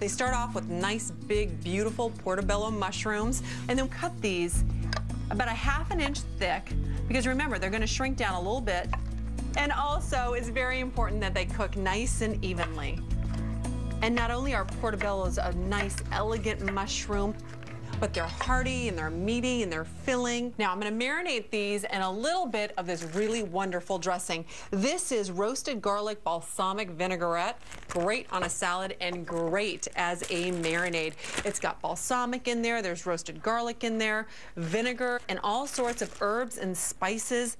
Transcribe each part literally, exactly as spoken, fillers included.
They start off with nice, big, beautiful portobello mushrooms, and then cut these about a half an inch thick, because remember, they're gonna shrink down a little bit. And also, it's very important that they cook nice and evenly. And not only are portobellos a nice, elegant mushroom, but they're hearty and they're meaty and they're filling. Now I'm gonna marinate these in a little bit of this really wonderful dressing. This is roasted garlic balsamic vinaigrette. Great on a salad and great as a marinade. It's got balsamic in there, there's roasted garlic in there, vinegar, and all sorts of herbs and spices.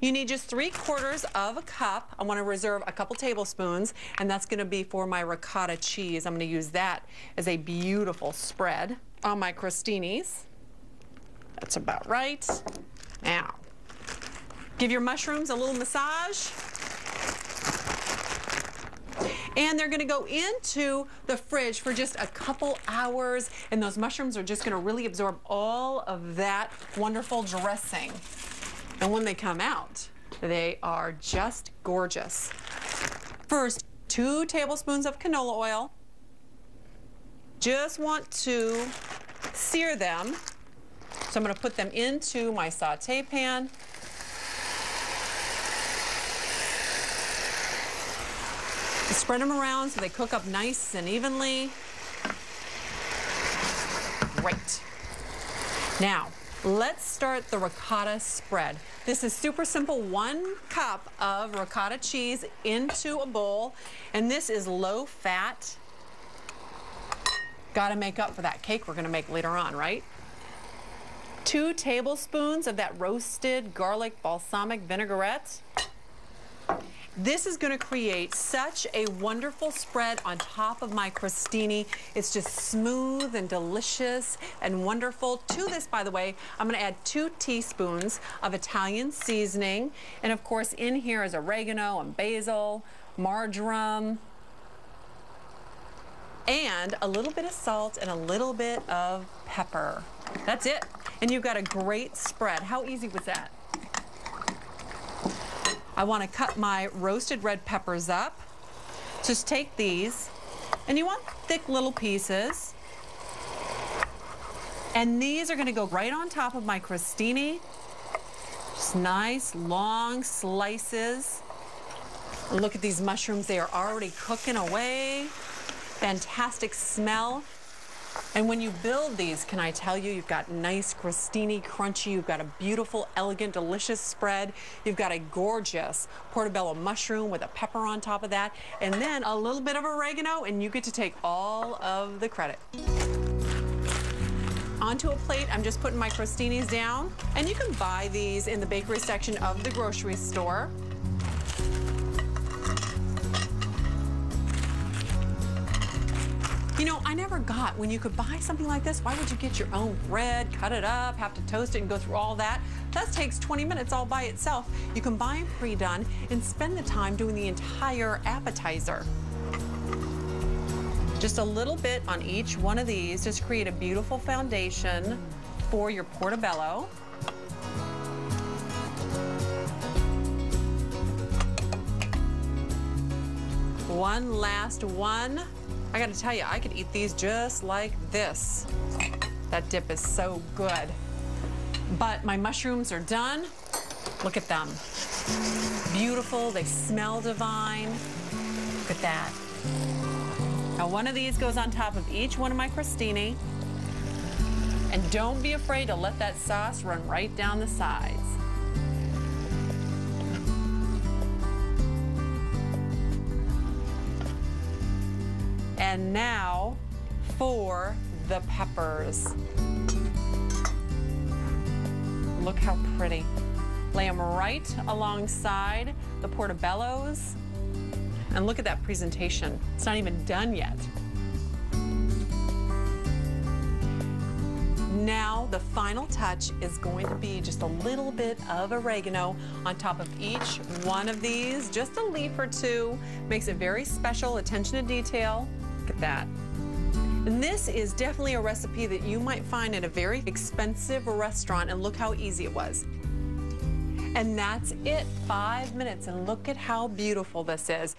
You need just three quarters of a cup. I want to reserve a couple tablespoons, and that's going to be for my ricotta cheese. I'm going to use that as a beautiful spread on my crostinis. That's about right. Now, give your mushrooms a little massage. And they're gonna go into the fridge for just a couple hours, and those mushrooms are just gonna really absorb all of that wonderful dressing. And when they come out, they are just gorgeous. First, two tablespoons of canola oil. Just want to sear them. So I'm going to put them into my saute pan. Spread them around so they cook up nice and evenly. Great. Now, let's start the ricotta spread. This is super simple. One cup of ricotta cheese into a bowl, and this is low fat. Gotta make up for that cake we're gonna make later on, right? Two tablespoons of that roasted garlic balsamic vinaigrette. This is gonna create such a wonderful spread on top of my crostini. It's just smooth and delicious and wonderful. To this, by the way, I'm gonna add two teaspoons of Italian seasoning. And of course, in here is oregano and basil, marjoram, and a little bit of salt and a little bit of pepper. That's it. And you've got a great spread. How easy was that? I want to cut my roasted red peppers up. Just take these, and you want thick little pieces. And these are gonna go right on top of my crostini. Just nice, long slices. And look at these mushrooms, they are already cooking away. Fantastic smell. And when you build these, can I tell you, you've got nice, crostini, crunchy, you've got a beautiful, elegant, delicious spread. You've got a gorgeous portobello mushroom with a pepper on top of that, and then a little bit of oregano, and you get to take all of the credit. Onto a plate, I'm just putting my crostinis down, and you can buy these in the bakery section of the grocery store. You know, I never got, when you could buy something like this, why would you get your own bread, cut it up, have to toast it and go through all that? That takes twenty minutes all by itself. You can buy them pre-done and spend the time doing the entire appetizer. Just a little bit on each one of these. Just create a beautiful foundation for your portobello. One last one. I gotta tell you, I could eat these just like this. That dip is so good. But my mushrooms are done. Look at them. Beautiful, they smell divine. Look at that. Now one of these goes on top of each one of my crostini. And don't be afraid to let that sauce run right down the sides. And now for the peppers. Look how pretty. Lay them right alongside the portobellos. And look at that presentation. It's not even done yet. Now the final touch is going to be just a little bit of oregano on top of each one of these. Just a leaf or two. Makes it very special. Attention to detail. Look at that. And this is definitely a recipe that you might find at a very expensive restaurant, and look how easy it was. And that's it, five minutes, and look at how beautiful this is.